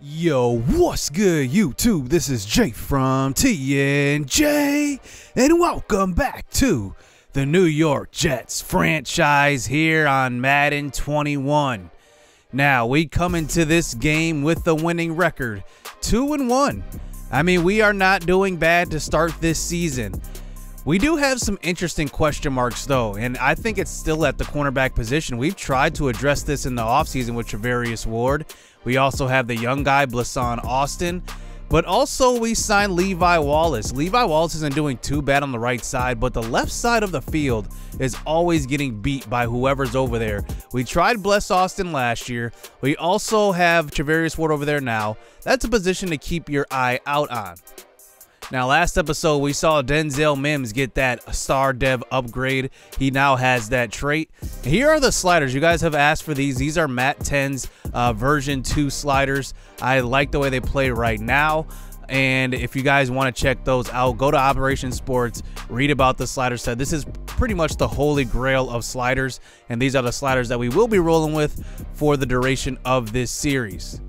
Yo, what's good YouTube? This is Jay from TNJ, and welcome back to the New York Jets franchise here on Madden 21. Now, we come into this game with the winning record, 2-1. I mean, we are not doing bad to start this season. We do have some interesting question marks, though, and I think it's still at the cornerback position. We've tried to address this in the offseason with Chavarius Ward. We also have the young guy, Bless Austin, but also we signed Levi Wallace. Levi Wallace isn't doing too bad on the right side, but the left side of the field is always getting beat by whoever's over there. We tried Bless Austin last year. We also have Treverius Ward over there now. That's a position to keep your eye out on. Now, last episode, we saw Denzel Mims get that star dev upgrade. He now has that trait. Here are the sliders. You guys have asked for these. These are Matt 10's version 2 sliders. I like the way they play right now. And if you guys want to check those out, go to Operation Sports, read about the slider set. This is pretty much the holy grail of sliders. And these are the sliders that we will be rolling with for the duration of this series.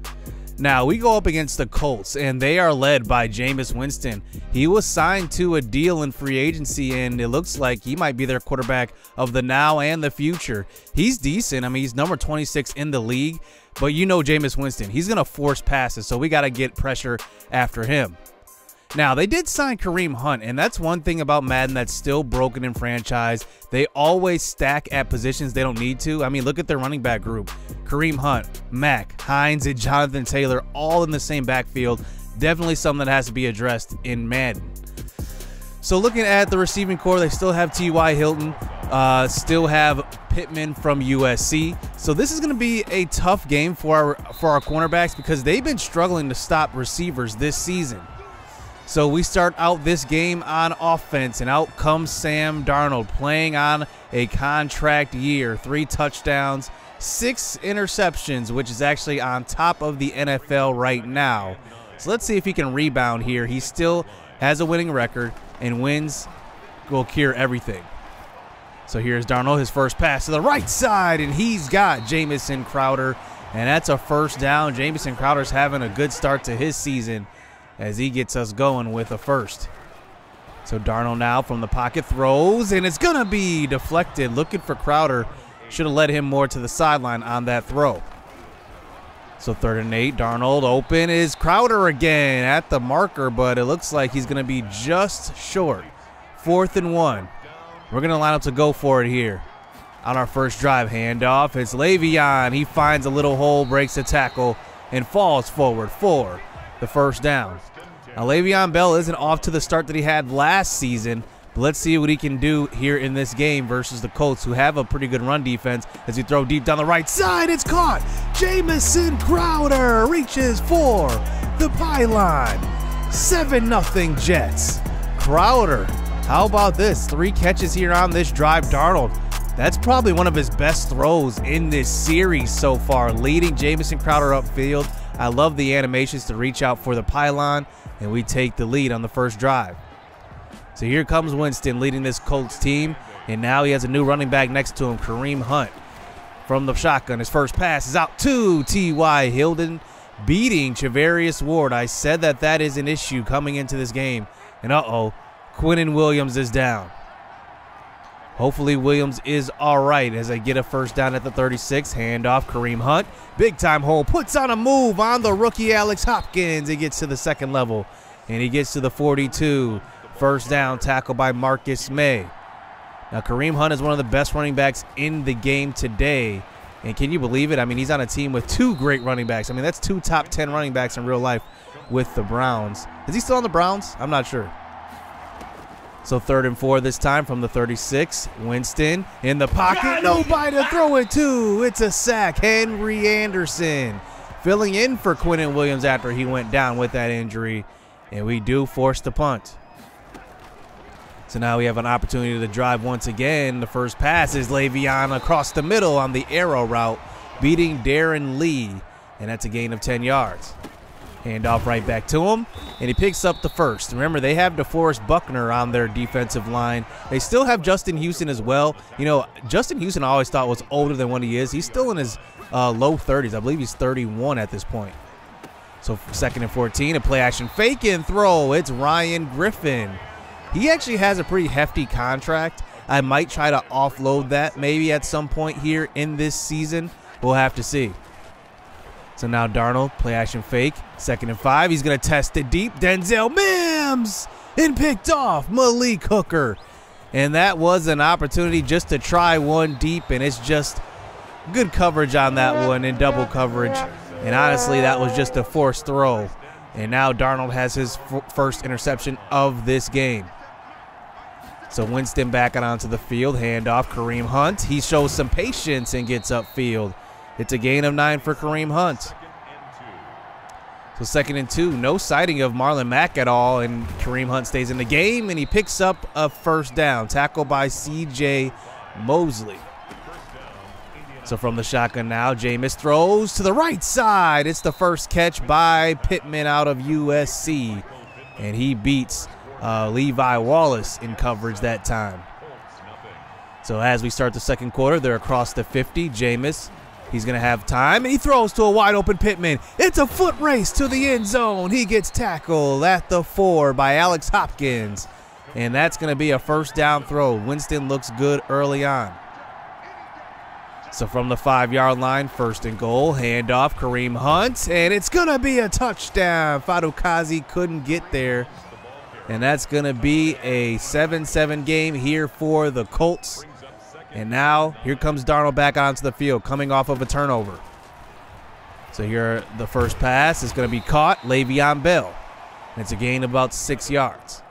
Now, we go up against the Colts, and they are led by Jameis Winston. He was signed to a deal in free agency, and it looks like he might be their quarterback of the now and the future. He's decent. I mean, he's number 26 in the league, but you know Jameis Winston. He's going to force passes, so we got to get pressure after him. Now, they did sign Kareem Hunt, and that's one thing about Madden that's still broken in franchise. They always stack at positions they don't need to. I mean, look at their running back group. Kareem Hunt, Mack, Hines, and Jonathan Taylor all in the same backfield. Definitely something that has to be addressed in Madden. So looking at the receiving core, they still have T.Y. Hilton, still have Pittman from USC. So this is going to be a tough game for our cornerbacks because they've been struggling to stop receivers this season. So we start out this game on offense, and out comes Sam Darnold playing on a contract year. 3 touchdowns, 6 interceptions, which is actually on top of the NFL right now. So let's see if he can rebound here. He still has a winning record, and wins will cure everything. So here's Darnold, his first pass to the right side, and he's got Jamison Crowder, and that's a first down. Jamison Crowder's having a good start to his season as he gets us going with a first. So Darnold now from the pocket throws, and it's gonna be deflected. Looking for Crowder. Should have led him more to the sideline on that throw. So 3rd and 8, Darnold open is Crowder again at the marker, but it looks like he's gonna be just short. 4th and 1. We're gonna line up to go for it here. On our first drive, handoff, it's Le'Veon. He finds a little hole, breaks a tackle, and falls forward for the first down. Now, Le'Veon Bell isn't off to the start that he had last season, but let's see what he can do here in this game versus the Colts, who have a pretty good run defense. As you throw deep down the right side, it's caught. Jamison Crowder reaches for the pylon. 7-0 Jets. Crowder, how about this? 3 catches here on this drive. Darnold, that's probably one of his best throws in this series so far, leading Jamison Crowder upfield. I love the animations to reach out for the pylon, and we take the lead on the first drive. So here comes Winston leading this Colts team, and now he has a new running back next to him, Kareem Hunt. From the shotgun, his first pass is out to T.Y. Hilton, beating Chavarius Ward. I said that is an issue coming into this game, and Quinnen Williams is down. Hopefully Williams is all right as I get a first down at the 36. Handoff, Kareem Hunt. Big time hole. Puts on a move on the rookie Alex Hopkins. He gets to the 2nd level, and he gets to the 42. First down, tackle by Marcus May. Now, Kareem Hunt is one of the best running backs in the game today. And can you believe it? I mean, he's on a team with 2 great running backs. I mean, that's 2 top 10 running backs in real life with the Browns. Is he still on the Browns? I'm not sure. So 3rd and 4 this time from the 36. Winston in the pocket. Nobody to throw it to. It's a sack. Henry Anderson filling in for Quinnen Williams after he went down with that injury. And we do force the punt. So now we have an opportunity to drive once again. The first pass is Le'Veon across the middle on the arrow route, beating Darren Lee. And that's a gain of 10 yards. Hand off right back to him, and he picks up the first. Remember, they have DeForest Buckner on their defensive line. They still have Justin Houston as well. You know, Justin Houston I always thought was older than what he is. He's still in his low 30s. I believe he's 31 at this point. So second and 14, a play action fake and throw. It's Ryan Griffin. He actually has a pretty hefty contract. I might try to offload that maybe at some point here in this season. We'll have to see. So now Darnold, play action fake, second and 5. He's going to test it deep. Denzel Mims, and picked off Malik Hooker. And that was an opportunity just to try one deep, and it's just good coverage on that one and double coverage. And honestly, that was just a forced throw. And now Darnold has his first interception of this game. So Winston back onto the field. Handoff, Kareem Hunt. He shows some patience and gets upfield. It's a gain of 9 for Kareem Hunt. So second and 2. No sighting of Marlon Mack at all. And Kareem Hunt stays in the game, and he picks up a first down. Tackle by CJ Mosley. So from the shotgun now, Jameis throws to the right side. It's the first catch by Pittman out of USC. And he beats Levi Wallace in coverage that time. So as we start the second quarter, they're across the 50. Jameis, he's going to have time, and he throws to a wide-open Pittman. It's a foot race to the end zone. He gets tackled at the 4 by Alex Hopkins. And that's going to be a first down throw. Winston looks good early on. So from the 5-yard line, first and goal, handoff, Kareem Hunt, and it's going to be a touchdown. Fadukazi couldn't get there, and that's going to be a 7-7 game here for the Colts. And now here comes Darnold back onto the field, coming off of a turnover. So here, the first pass is going to be caught, Le'Veon Bell. And it's a gain of about 6 yards.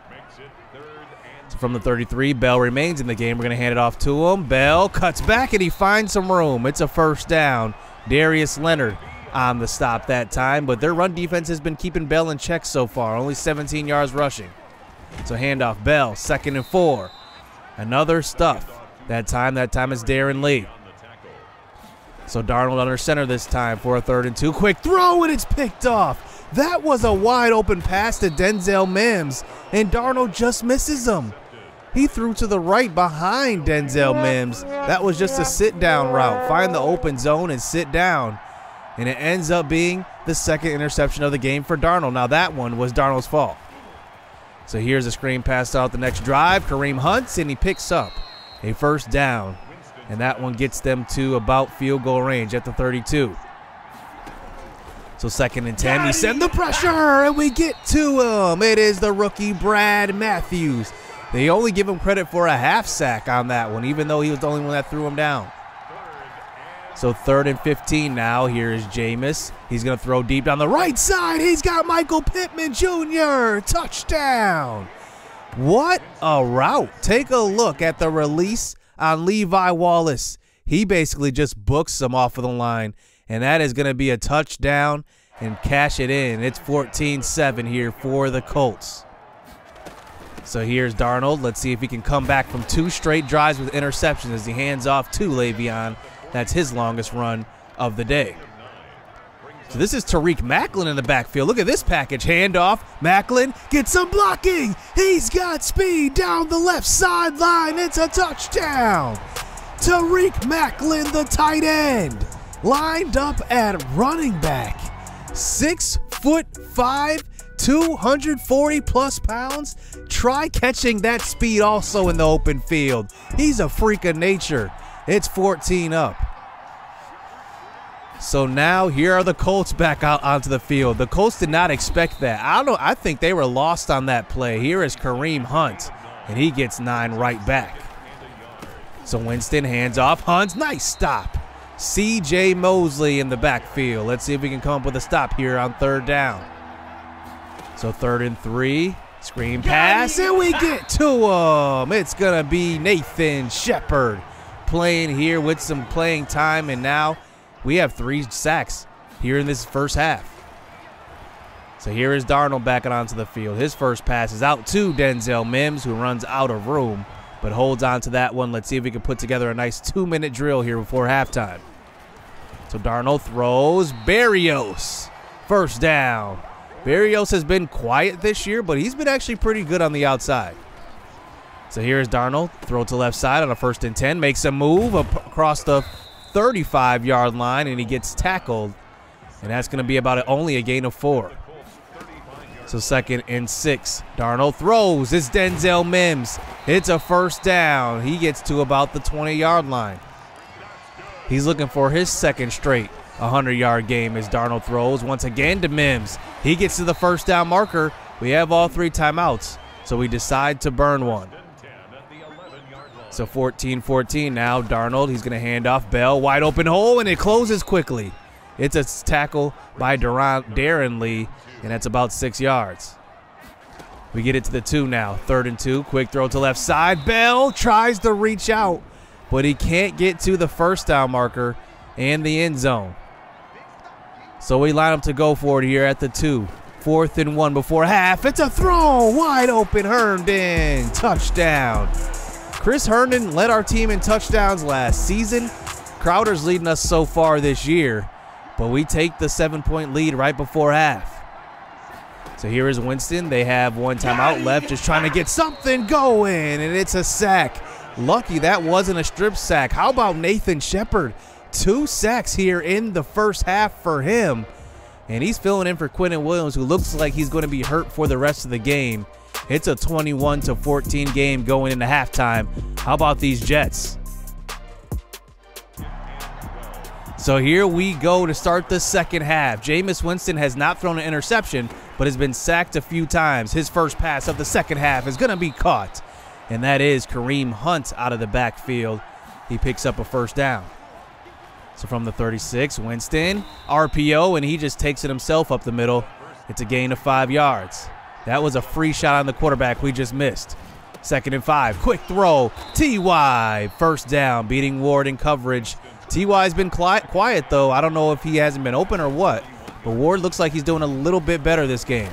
From the 33, Bell remains in the game. We're going to hand it off to him. Bell cuts back, and he finds some room. It's a first down. Darius Leonard on the stop that time, but their run defense has been keeping Bell in check so far, only 17 yards rushing. So handoff, Bell, second and 4. Another stuff. That time is Darren Lee. So Darnold under center this time for a third and 2. Quick throw, and it's picked off. That was a wide open pass to Denzel Mims, and Darnold just misses him. He threw to the right behind Denzel Mims. That was just a sit down route. Find the open zone and sit down. And it ends up being the second interception of the game for Darnold. Now that one was Darnold's fault. So here's a screen pass out the next drive. Kareem Hunt, and he picks up a first down. And that one gets them to about field goal range at the 32. So second and 10, we send the pressure, and we get to him. It is the rookie Brad Matthews. They only give him credit for a half sack on that one, even though he was the only one that threw him down. So third and 15 now. Here is Jameis. He's going to throw deep down the right side. He's got Michael Pittman Jr. Touchdown. What a route. Take a look at the release on Levi Wallace. He basically just books him off of the line. And that is going to be a touchdown and cash it in. It's 14-7 here for the Colts. So here's Darnold. Let's see if he can come back from 2 straight drives with interceptions as he hands off to Le'Veon. That's his longest run of the day. So this is Tarik Macklin in the backfield. Look at this package. Handoff. Macklin gets some blocking. He's got speed down the left sideline. It's a touchdown. Tarik Macklin, the tight end, lined up at running back. 6'5", 240-plus pounds. Try catching that speed also in the open field. He's a freak of nature. It's 14 up. So now here are the Colts back out onto the field. The Colts did not expect that. I think they were lost on that play. Here is Kareem Hunt, and he gets 9 right back. So Winston hands off. Hunt, nice stop. CJ Mosley in the backfield. Let's see if we can come up with a stop here on third down. So third and 3, screen pass, and we get to him. It's gonna be Nathan Shepherd playing here with some playing time, and now we have 3 sacks here in this first half. So here is Darnold backing onto the field. His first pass is out to Denzel Mims, who runs out of room, but holds on to that one. Let's see if we can put together a nice 2-minute drill here before halftime. So Darnold throws. Berrios, first down. Berrios has been quiet this year, but he's been actually pretty good on the outside. So here's Darnold. Throw to left side on a first and 10. Makes a move across the 35-yard line, and he gets tackled And that's going to be about only a gain of 4. So 2nd and 6. Darnold throws. It's Denzel Mims. It's a first down. He gets to about the 20-yard line. He's looking for his 2nd straight 100-yard game as Darnold throws once again to Mims. He gets to the first down marker. We have all 3 timeouts, so we decide to burn one. So 14-14 now. Darnold, he's going to hand off Bell. Wide open hole, and it closes quickly. It's a tackle by Darren Lee, and that's about 6 yards. We get it to the 2 now. 3rd and 2. Quick throw to left side. Bell tries to reach out, but he can't get to the first down marker and the end zone. So we line up to go for it here at the 2. 4th and 1 before half. It's a throw. Wide open. Herndon. Touchdown. Chris Herndon led our team in touchdowns last season. Crowder's leading us so far this year, but we take the 7-point lead right before half. So here is Winston. They have 1 timeout left, just trying to get something going, and it's a sack. Lucky that wasn't a strip sack. How about Nathan Shepherd? 2 sacks here in the first half for him, and he's filling in for Quinnen Williams, who looks like he's going to be hurt for the rest of the game. It's a 21-14 game going into halftime. How about these Jets? So here we go to start the second half. Jameis Winston has not thrown an interception, but has been sacked a few times. His first pass of the second half is going to be caught, and that is Kareem Hunt out of the backfield. He picks up a first down. So from the 36, Winston, RPO, and he just takes it himself up the middle. It's a gain of 5 yards. That was a free shot on the quarterback we just missed. 2nd and 5, quick throw, T.Y. First down, beating Ward in coverage. T.Y.'s been quiet, though. I don't know if he hasn't been open or what, but Ward looks like he's doing a little bit better this game.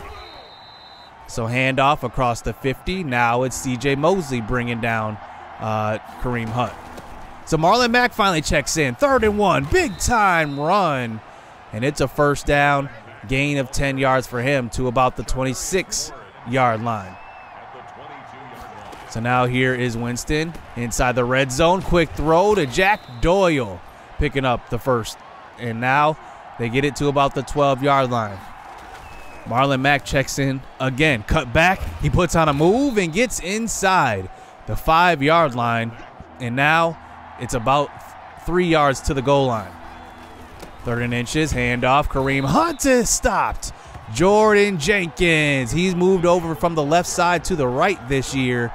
So handoff across the 50. Now it's CJ Mosley bringing down Kareem Hunt. So Marlon Mack finally checks in. 3rd and 1, big time run. And it's a first down. Gain of 10 yards for him to about the 26-yard line. So now here is Winston inside the red zone. Quick throw to Jack Doyle, picking up the first. And now they get it to about the 12-yard line. Marlon Mack checks in again. Cut back. He puts on a move and gets inside the 5-yard line. And now it's about 3 yards to the goal line. 3rd and inches, handoff, Kareem Hunt is stopped. Jordan Jenkins, he's moved over from the left side to the right this year.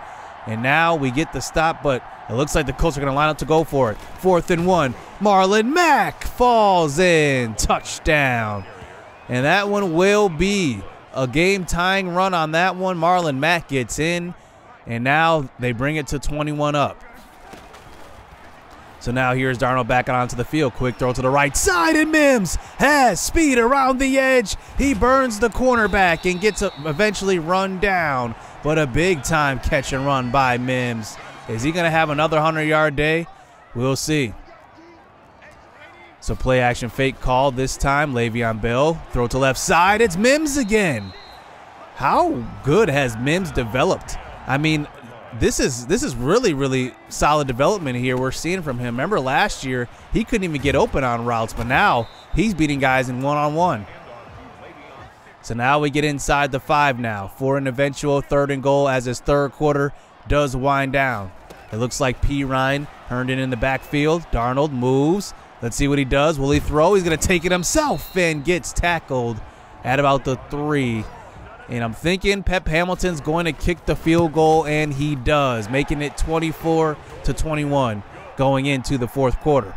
And now we get the stop, but it looks like the Colts are going to line up to go for it. 4th and 1, Marlon Mack falls in, touchdown. And that one will be a game-tying run on that one. Marlon Mack gets in, and now they bring it to 21 up. So now here's Darnold back onto the field. Quick throw to the right side, and Mims has speed around the edge. He burns the cornerback and gets eventually run down, but a big-time catch and run by Mims. Is he going to have another 100-yard day? We'll see. So play-action fake call this time. Le'Veon Bell, throw to left side. It's Mims again. How good has Mims developed? I mean, this is really, really solid development here we're seeing from him. Remember last year, he couldn't even get open on routes, but now he's beating guys in one-on-one. So now we get inside the 5 now for an eventual 3rd and goal as his 3rd quarter does wind down. It looks like P. Ryan, Herndon in the backfield. Darnold moves. Let's see what he does. Will he throw? He's going to take it himself and gets tackled at about the 3. And I'm thinking Pep Hamilton's going to kick the field goal, and he does, making it 24-21 going into the 4th quarter.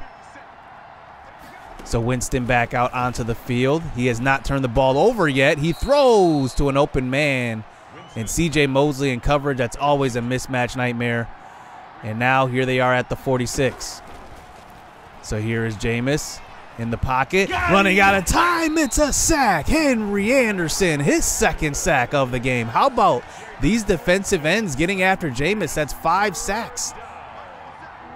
So Winston back out onto the field. He has not turned the ball over yet. He throws to an open man, and CJ Mosley in coverage. That's always a mismatch nightmare. And now here they are at the 46. So here is Jameis. In the pocket, running out of time, it's a sack. Henry Anderson, his 2nd sack of the game. How about these defensive ends getting after Jameis? That's 5 sacks.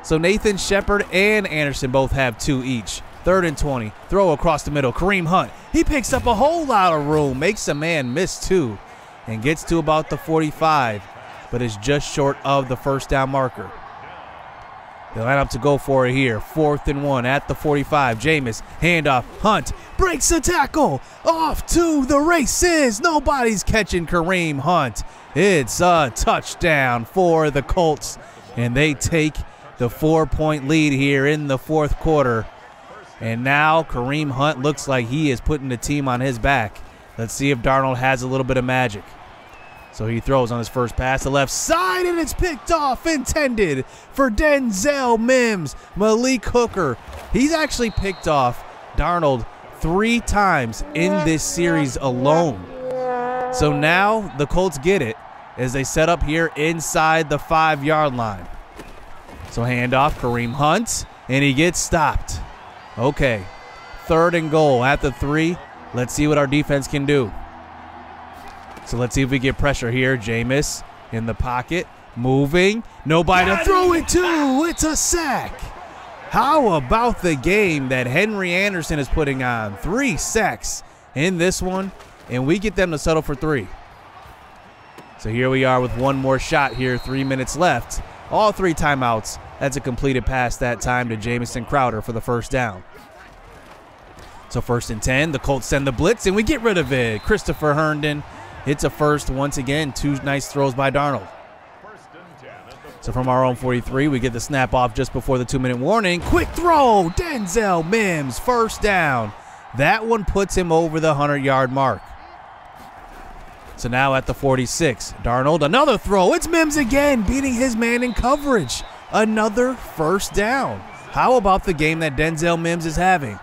So Nathan Shepherd and Anderson both have 2 each. 3rd and 20, throw across the middle. Kareem Hunt, he picks up a whole lot of room, makes a man miss 2, and gets to about the 45, but is just short of the first down marker. They line up to go for it here. 4th and 1 at the 45. Jameis, handoff. Hunt breaks a tackle. Off to the races. Nobody's catching Kareem Hunt. It's a touchdown for the Colts. And they take the 4-point lead here in the fourth quarter. And now Kareem Hunt looks like he is putting the team on his back. Let's see if Darnold has a little bit of magic. So he throws on his first pass to left side, and it's picked off, intended for Denzel Mims. Malik Hooker, he's actually picked off Darnold 3 times in this series alone. So now the Colts get it as they set up here inside the 5-yard line. So handoff, Kareem Hunt, and he gets stopped. Okay, 3rd and goal at the 3. Let's see what our defense can do. So let's see if we get pressure here. Jameis in the pocket, moving. Nobody to throw it to. It's a sack. How about the game that Henry Anderson is putting on? 3 sacks in this one, and we get them to settle for 3. So here we are with one more shot here, 3 minutes left. All 3 timeouts. That's a completed pass that time to Jamison Crowder for the first down. So 1st and 10, the Colts send the blitz, and we get rid of it. Christopher Herndon hits a first once again. 2 nice throws by Darnold. So from our own 43, we get the snap off just before the 2-minute warning. Quick throw, Denzel Mims, first down. That one puts him over the 100-yard mark. So now at the 46, Darnold, another throw. It's Mims again, beating his man in coverage. Another first down. How about the game that Denzel Mims is having?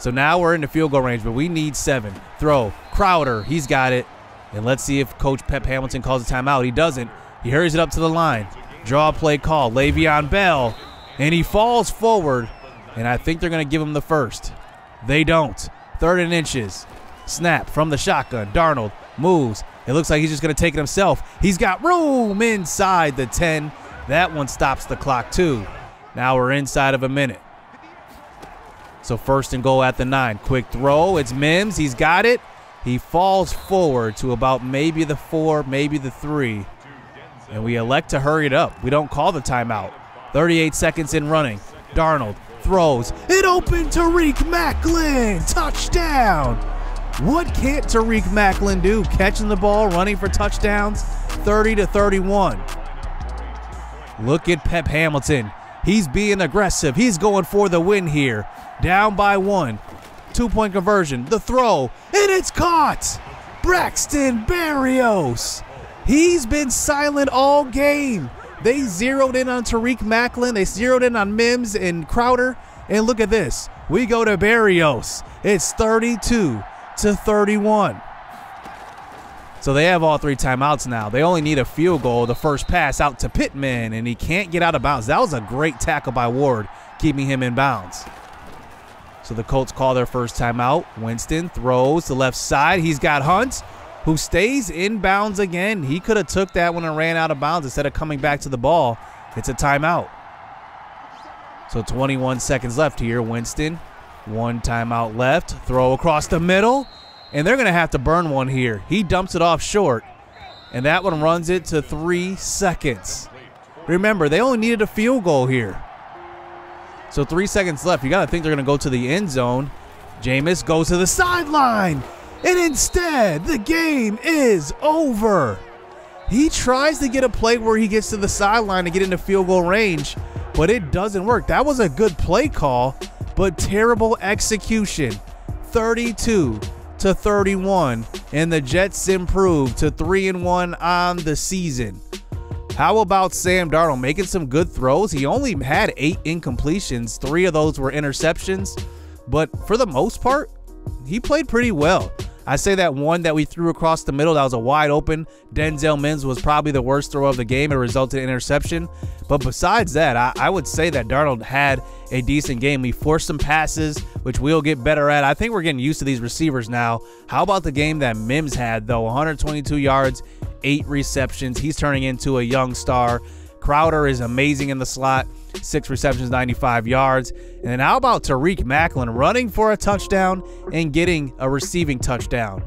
So now we're in the field goal range, but we need 7. Throw, Crowder, he's got it. And let's see if Coach Pep Hamilton calls a timeout. He doesn't. He hurries it up to the line. Draw play call, Le'Veon Bell. And he falls forward, and I think they're going to give him the first. They don't. 3rd and inches. Snap from the shotgun. Darnold moves. It looks like he's just going to take it himself. He's got room inside the 10. That one stops the clock, too. Now we're inside of a minute. So 1st and goal at the 9. Quick throw. It's Mims. He's got it. He falls forward to about maybe the 4, maybe the 3. And we elect to hurry it up. We don't call the timeout. 38 seconds in running. Darnold throws. It opened Tarik Macklin. Touchdown. What can't Tarik Macklin do? Catching the ball, running for touchdowns. 30-31. Look at Pep Hamilton. He's being aggressive. He's going for the win here. Down by 1. 2-point conversion. The throw. And it's caught. Braxton Berrios. He's been silent all game. They zeroed in on Tarik Macklin. They zeroed in on Mims and Crowder. And look at this. We go to Berrios. It's 32-31. So they have all 3 timeouts now. They only need a field goal. The first pass out to Pittman, and he can't get out of bounds. That was a great tackle by Ward, keeping him in bounds. So the Colts call their first timeout. Winston throws to left side. He's got Hunt, who stays in bounds again. He could have took that one and ran out of bounds instead of coming back to the ball. It's a timeout. So 21 seconds left here. Winston, 1 timeout left. Throw across the middle. And they're going to have to burn one here. He dumps it off short, and that one runs it to 3 seconds. Remember, they only needed a field goal here. So 3 seconds left. You got to think they're going to go to the end zone. Jameis goes to the sideline, and instead the game is over. He tries to get a play where he gets to the sideline to get into field goal range, but it doesn't work. That was a good play call, but terrible execution. 32-31, and the Jets improve to 3-1 on the season. How about Sam Darnold making some good throws? He only had 8 incompletions. 3 of those were interceptions, but for the most part, he played pretty well. I say that one that we threw across the middle, that was a wide open. Denzel Mims was probably the worst throw of the game. It resulted in interception. But besides that, I would say that Darnold had a decent game. He forced some passes, which we'll get better at. I think we're getting used to these receivers now. How about the game that Mims had, though? 122 yards, 8 receptions. He's turning into a young star. Crowder is amazing in the slot. 6 receptions, 95 yards. And then how about Tarik Macklin running for a touchdown and getting a receiving touchdown?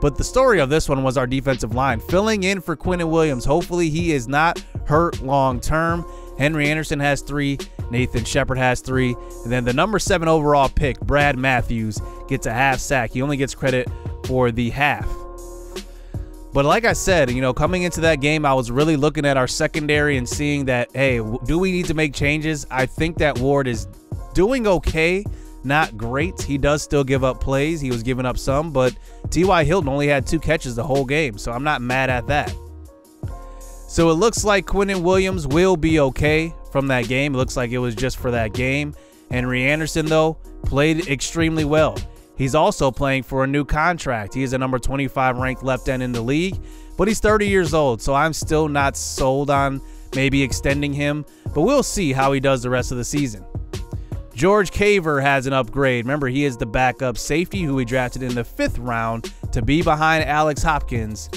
But the story of this one was our defensive line filling in for Quinnen Williams. Hopefully he is not hurt long term. Henry Anderson has 3, Nathan Shepherd has 3, and then the number 7 overall pick, Brad Matthews, gets a half sack. He only gets credit for the half. But like I said, you know, coming into that game, I was really looking at our secondary and seeing that, hey, do we need to make changes? I think that Ward is doing okay, not great. He does still give up plays. He was giving up some, but T.Y. Hilton only had 2 catches the whole game, so I'm not mad at that. So it looks like Quinnen Williams will be okay from that game. It looks like it was just for that game. Henry Anderson, though, played extremely well. He's also playing for a new contract. He is a number 25 ranked left end in the league, but he's 30 years old, so I'm still not sold on maybe extending him, but we'll see how he does the rest of the season. George Kaver has an upgrade. Remember, he is the backup safety who we drafted in the 5th round to be behind Alex Hopkins.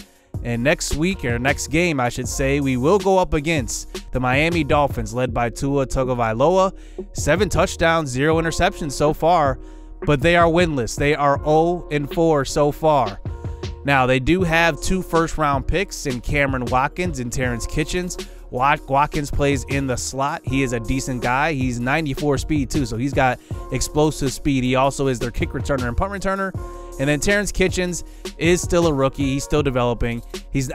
And next week, or next game, I should say, we will go up against the Miami Dolphins led by Tua Tagovailoa. 7 touchdowns, 0 interceptions so far. But they are winless. They are 0-4 so far. Now, they do have 2 first-round picks in Cameron Watkins and Terrence Kitchens. Watkins plays in the slot. He is a decent guy. He's 94 speed, too, so he's got explosive speed. He also is their kick returner and punt returner. And then Terrence Kitchens is still a rookie. He's still developing.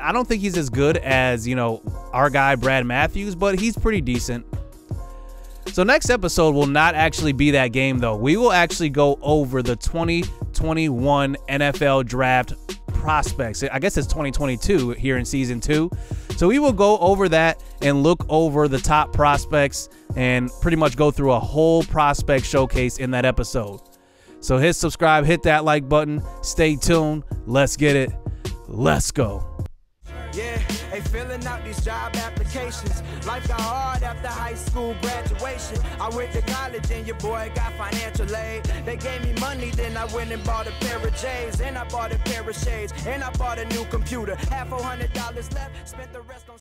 I don't think he's as good as, you know, our guy Brad Matthews, but he's pretty decent. So next episode will not actually be that game, though. We will actually go over the 2021 NFL Draft prospects. I guess it's 2022 here in season 2. So we will go over that and look over the top prospects and pretty much go through a whole prospect showcase in that episode. So hit subscribe, hit that like button, stay tuned. Let's get it. Let's go. Yeah, they filling out these job applications. Life got hard after high school graduation. I went to college and your boy got financial aid. They gave me money, then I went and bought a pair of J's. And I bought a pair of shades. And I bought a new computer. Had $400 left, spent the rest on...